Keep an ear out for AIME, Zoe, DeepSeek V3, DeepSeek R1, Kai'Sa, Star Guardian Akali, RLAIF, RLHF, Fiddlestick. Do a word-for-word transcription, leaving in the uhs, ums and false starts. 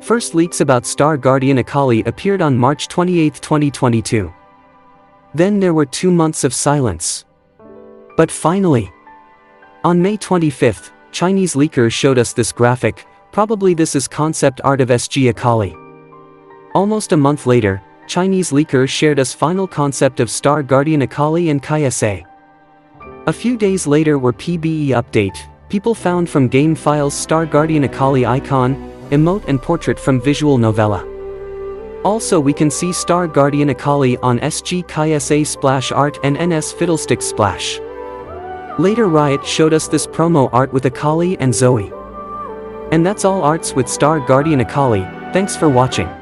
First leaks about Star Guardian Akali appeared on March twenty-eighth, twenty twenty-two. Then there were two months of silence. But finally, on May twenty-fifth, Chinese leakers showed us this graphic. Probably this is concept art of S G Akali. Almost a month later, Chinese leakers shared us final concept of Star Guardian Akali and Kai'Sa. A few days later were P B E update. People found from game files Star Guardian Akali icon, emote and portrait from visual novella. Also we can see Star Guardian Akali on S G Kai'Sa splash art and N S Fiddlestick splash. Later Riot showed us this promo art with Akali and Zoe. And that's all arts with Star Guardian Akali. Thanks for watching.